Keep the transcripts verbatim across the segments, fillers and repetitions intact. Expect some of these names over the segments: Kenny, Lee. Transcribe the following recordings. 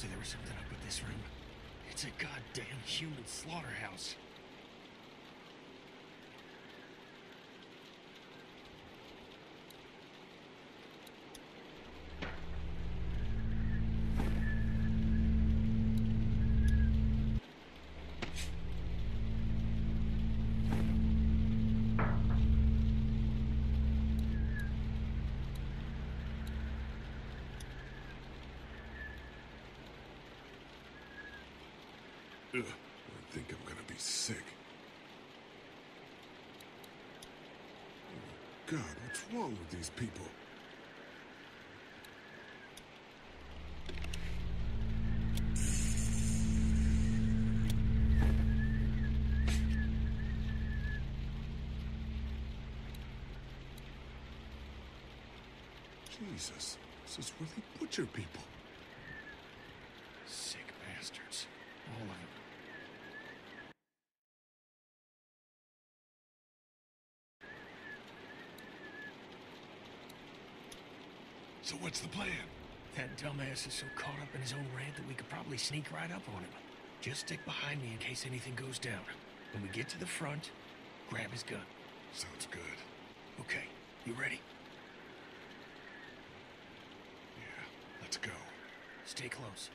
told you there was something up with this room. It's a goddamn human slaughterhouse. I think I'm gonna be sick. Oh God, what's wrong with these people? Jesus, this is where they butcher people. Sick bastards. All of them. So what's the plan? That dumbass is so caught up in his own rant that we could probably sneak right up on him. Just stick behind me in case anything goes down. When we get to the front, grab his gun. Sounds good. Okay, you ready? Yeah, let's go. Stay close.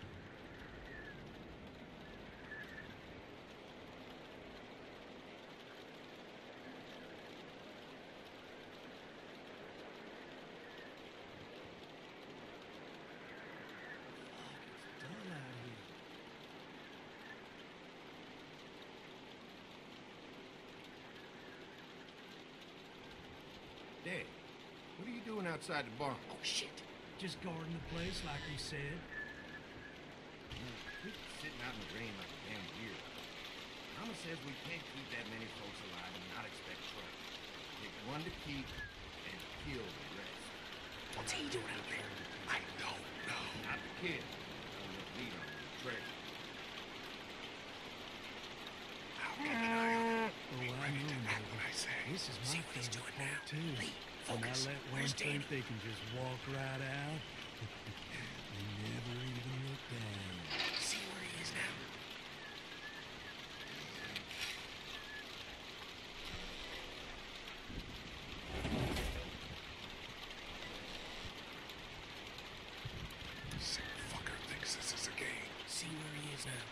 Dad, what are you doing outside the barn? Oh, shit. Just guarding the place like you said. Mm, sitting out in the rain like a damn deer. Mama says we can't keep that many folks alive and not expect trouble. Pick one to keep and kill the rest. What's he doing out there? I don't know. Not the kid. I'm gonna lead on the treasure. I'll keep an eye on him. Be ready to act when I say. This is my thing to it now. Too. Lee, focus. When I let one think they can just walk right out, they never even look down. See where he is now. Sick fucker thinks this is a game. See where he is now.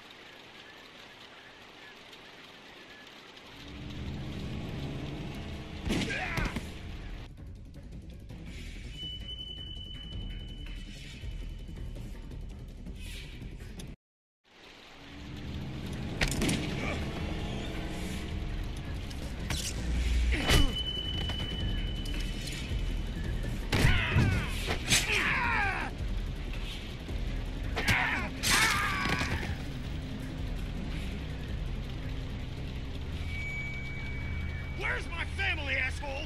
Where's my family, asshole?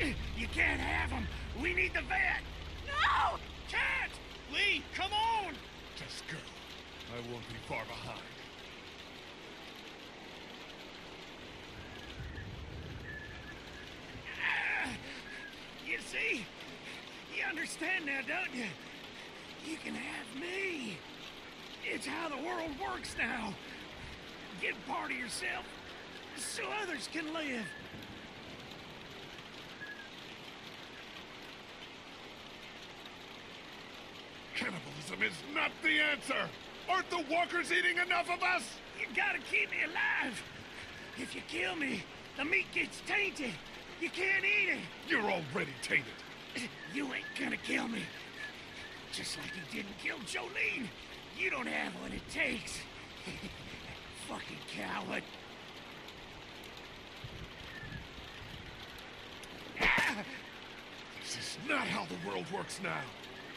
You can't have them. We need the vet. No! Can't! Lee, come on! Just go. I won't be far behind. Ah, you see? You understand now, don't you? You can have me. It's how the world works now. Get part of yourself so others can live. Cannibalism is not the answer! Aren't the walkers eating enough of us? You gotta keep me alive! If you kill me, the meat gets tainted! You can't eat it! You're already tainted! You ain't gonna kill me! Just like you didn't kill Jolene! You don't have what it takes! Fucking coward! This is not how the world works now!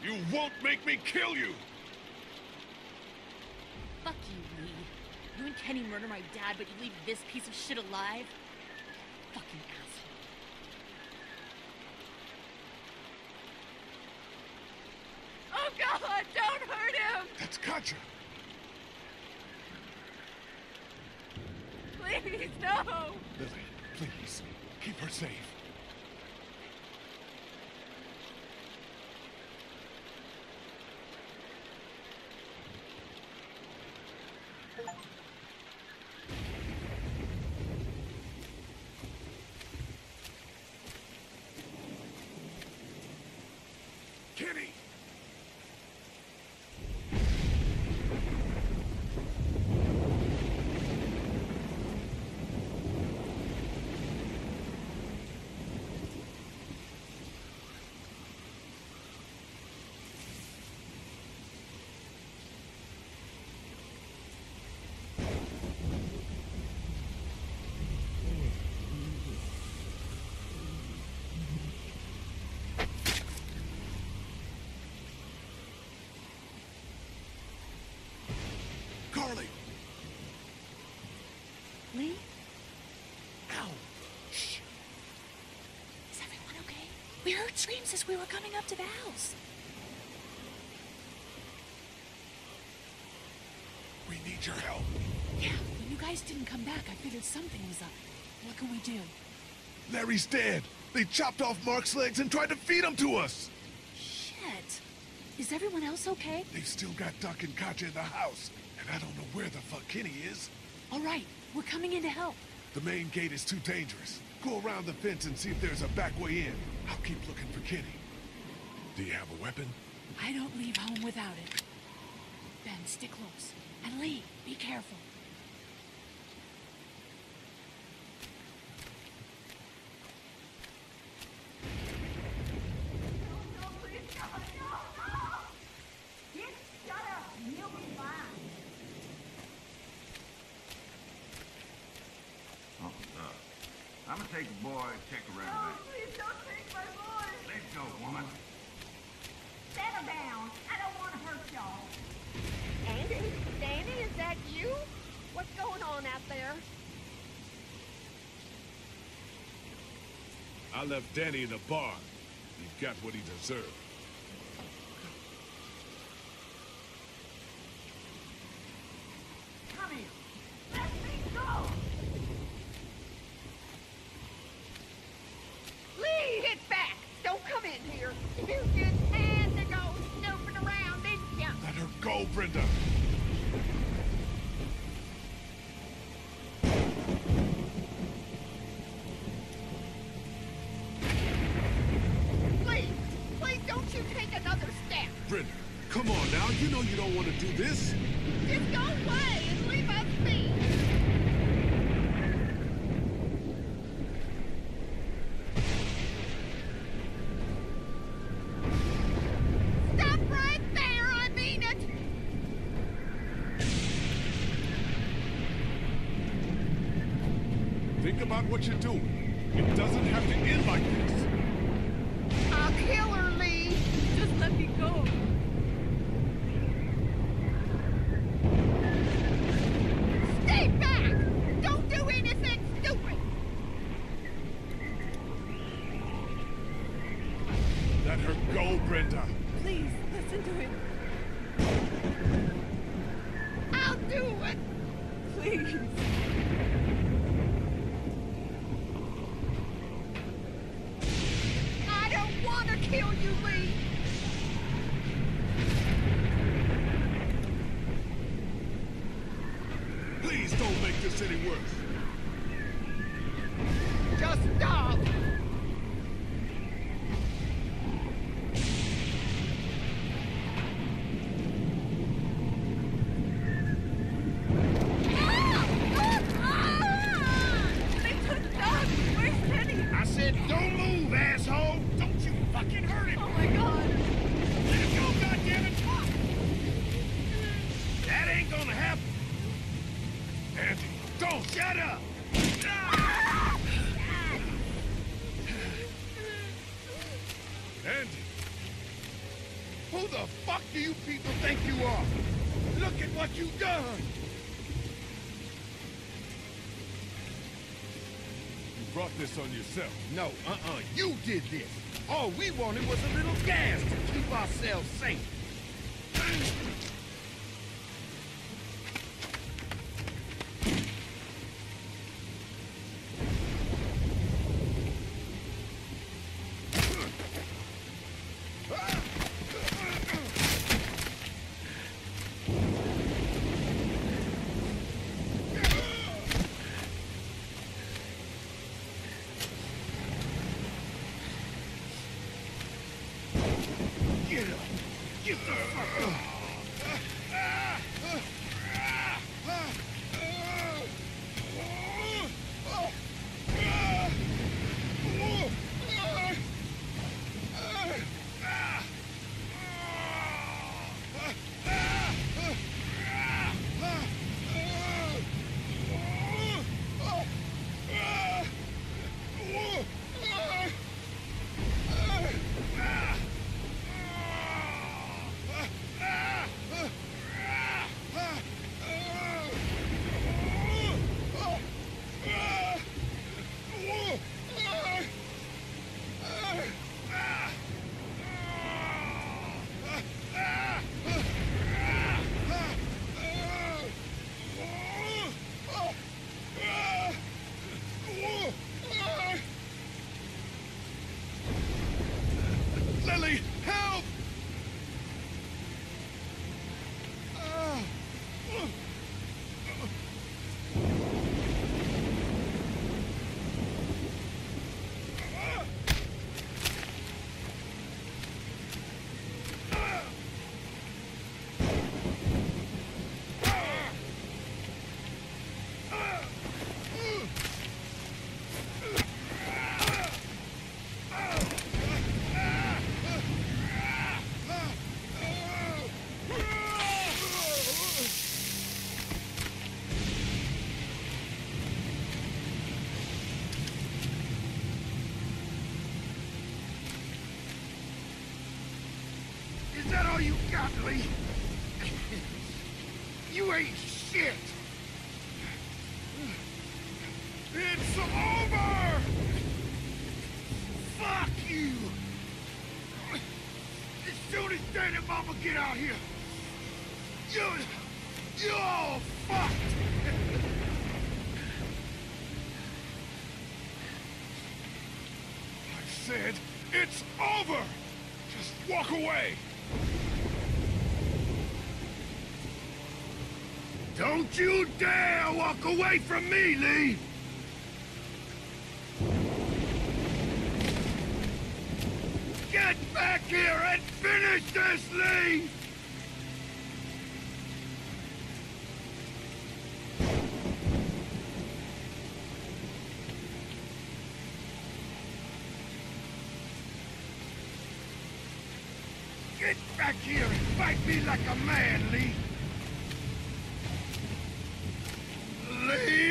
You won't make me kill you! Fuck you, Lee. You and Kenny murder my dad, but you leave this piece of shit alive? Fucking asshole. Oh God, don't hurt him! That's Katja! Please, no! Lily, please, keep her safe. Kenny! Lee? Ow! Shh! Is everyone okay? We heard screams as we were coming up to the house. We need your help. Yeah, when you guys didn't come back, I figured something was up. What can we do? Larry's dead! They chopped off Mark's legs and tried to feed him to us! Shit! Is everyone else okay? They've still got Duck and Katja in the house, and I don't know where the fuck Kenny is. All right, we're coming in to help. The main gate is too dangerous. Go around the fence and see if there's a back way in. I'll keep looking for Kenny. Do you have a weapon? I don't leave home without it. Ben, stick close. And Lee, be careful. I'm gonna take the boy, check around no, back. No, please don't take my boy. Let go, woman. Settle down. I don't want to hurt y'all. Andy? Danny, is that you? What's going on out there? I left Danny in the bar. He got what he deserved. Come here. Let me go! You just had to go snooping around, didn't you? Let her go, Brenda. Please, please don't you take another step. Brenda, come on now. You know you don't want to do this. Just go away and leave us be. Think about what you're doing. It doesn't have to end like this. I'll kill her, Lee. Just let me go. Stay back! Don't do anything stupid! Let her go, Brenda. Please, listen to him. I'll do it! Please. Kill you, Lee! Please don't make this any worse. Just stop! Don't shut up! Ah! Andy, who the fuck do you people think you are? Look at what you've done! You brought this on yourself. No, uh-uh, you did this. All we wanted was a little gas to keep ourselves safe. Get up! Get the fuck up! Lee, you ain't shit. It's over. Fuck you. As soon as Daddy and Mama get out here, you, you're all fucked. I said it's over. Just walk away. Don't you dare walk away from me, Lee! Get back here and finish this, Lee! Get back here and fight me like a man, Lee! Lee!